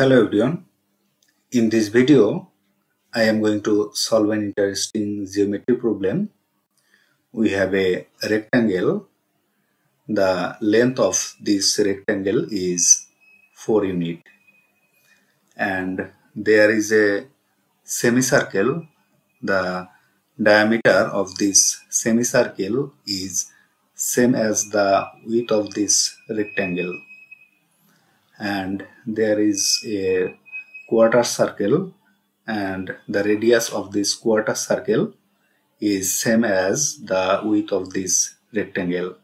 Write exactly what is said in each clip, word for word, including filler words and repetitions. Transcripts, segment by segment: Hello everyone, in this video I am going to solve an interesting geometry problem. We have a rectangle. The length of this rectangle is four units and there is a semicircle. The diameter of this semicircle is same as the width of this rectangle, and there is a quarter circle and the radius of this quarter circle is same as the width of this rectangle,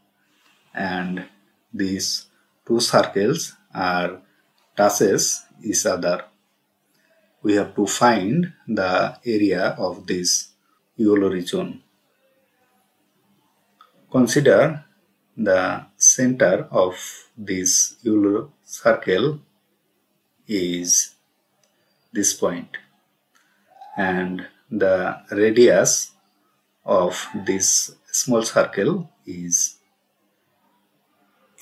and these two circles are touches each other. We have to find the area of this yellow region. Consider the center of this yellow circle is this point, and the radius of this small circle is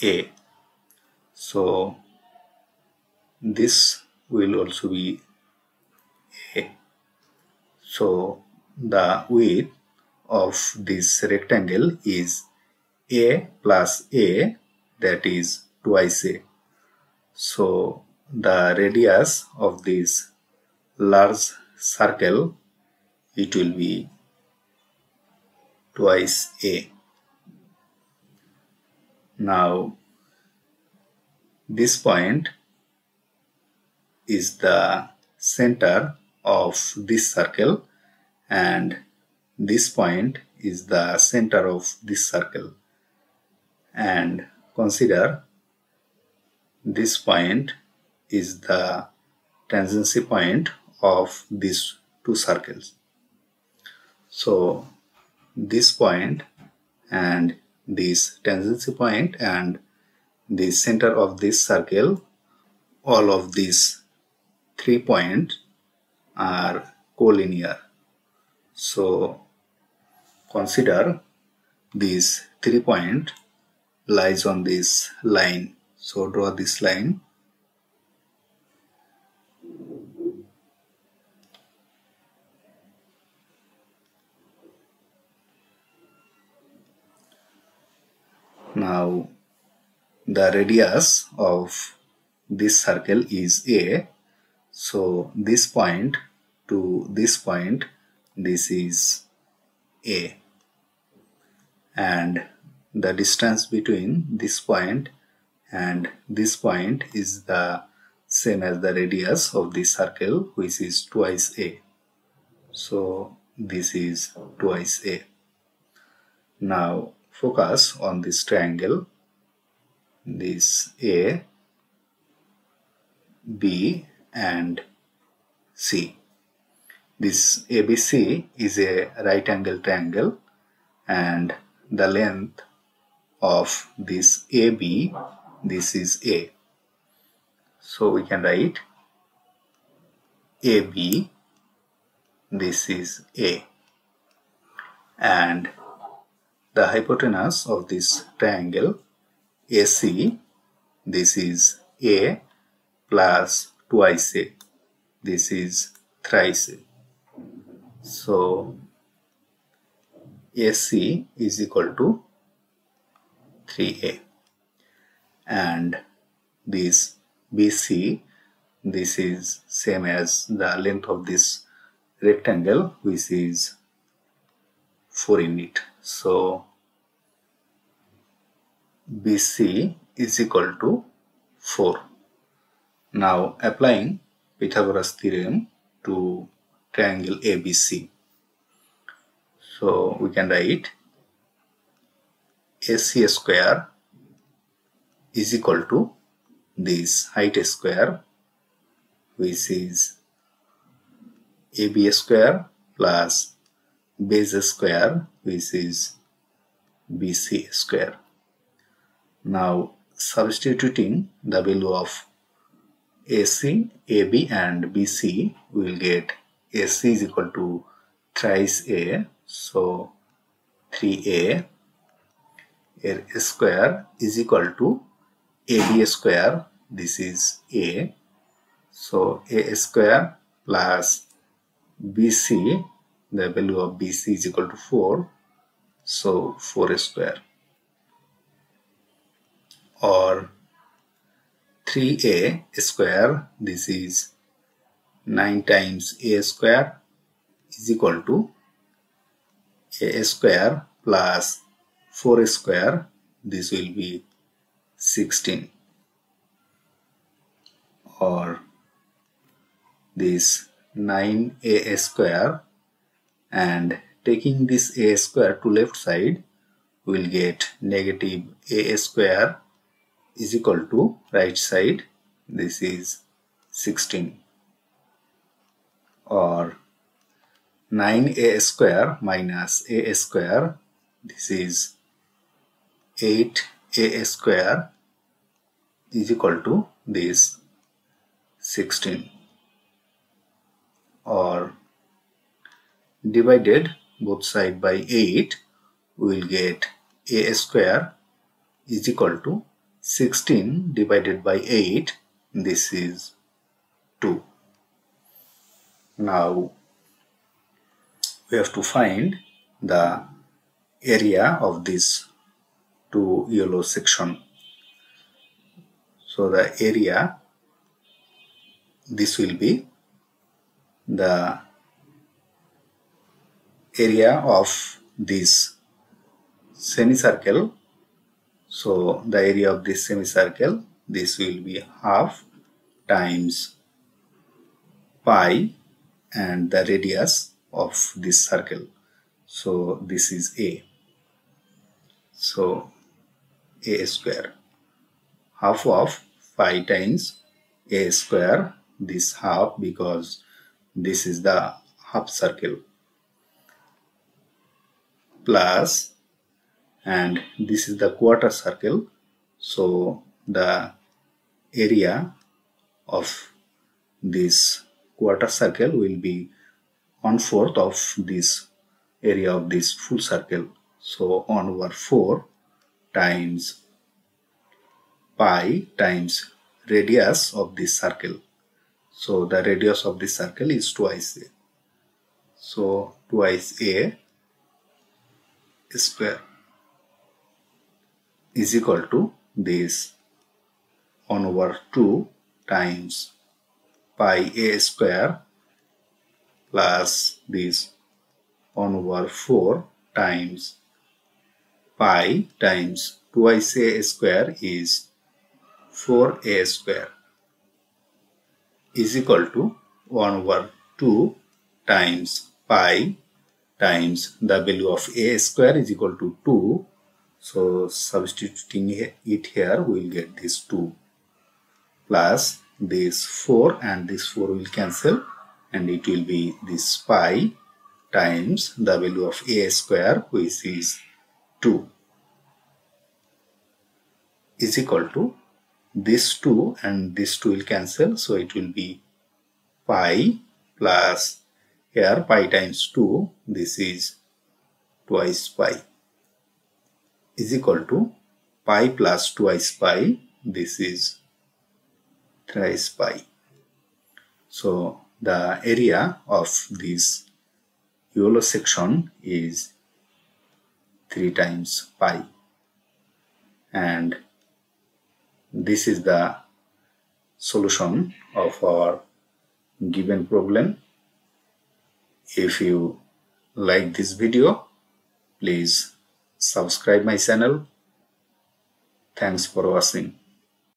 A. So this will also be A. So the width of this rectangle is A plus A, that is twice A. So the radius of this large circle, it will be twice A. Now this point is the center of this circle and this point is the center of this circle, and consider this point is the tangency point of these two circles. So this point and this tangency point and the center of this circle, all of these three points are collinear. So consider these three points lies on this line. So draw this line. Now the radius of this circle is A. So this point to this point, this is A. And the distance between this point and this point is the same as the radius of this circle, which is twice A. So this is twice A. Now focus on this triangle. This A, B and C. This A B C is a right angle triangle, and the length of this A B, this is A. So we can write A B, this is A, and the hypotenuse of this triangle A C, this is A plus twice A, this is thrice A. So A C is equal to three A, and this B C, this is same as the length of this rectangle, which is four units. So B C is equal to four. Now applying Pythagoras theorem to triangle A B C. So we can write A C square is equal to this height square, which is A B square plus base square, which is B C square. Now substituting the value of A C, A B and B C, we will get A C is equal to thrice A, so three A. A square is equal to A B square, this is A, So a square plus bc, the value of bc is equal to four, so four square, or three a square, this is nine times a square is equal to a square plus four square, this will be sixteen, or this nine a square, and taking this a square to left side we will get negative a square is equal to right side, this is sixteen, or nine a square minus a square, this is eight a square is equal to this sixteen, or divided both side by eight we will get a square is equal to sixteen divided by eight, this is two. Now we have to find the area of this two yellow section. So the area, this will be the area of this semicircle. So the area of this semicircle, this will be half times pi and the radius of this circle. So this is a. So a square, half of pi times a square, this half because this is the half circle, plus, and this is the quarter circle, so the area of this quarter circle will be one fourth of this area of this full circle, so one over four times pi times radius of this circle. So the radius of this circle is twice a, so twice a square is equal to this one over two times pi a square plus this one over four times pi times twice a square is four a square is equal to one over two times pi times the value of a square is equal to two, so substituting it here we will get this two, plus this four, and this four will cancel and it will be this pi times the value of a square, which is two, is equal to this two, and this two will cancel, so it will be pi plus here pi times two, this is twice pi, is equal to pi plus twice pi, this is thrice pi. So the area of this yellow section is three times pi, and this is the solution of our given problem. If you like this video, please subscribe my channel. Thanks for watching.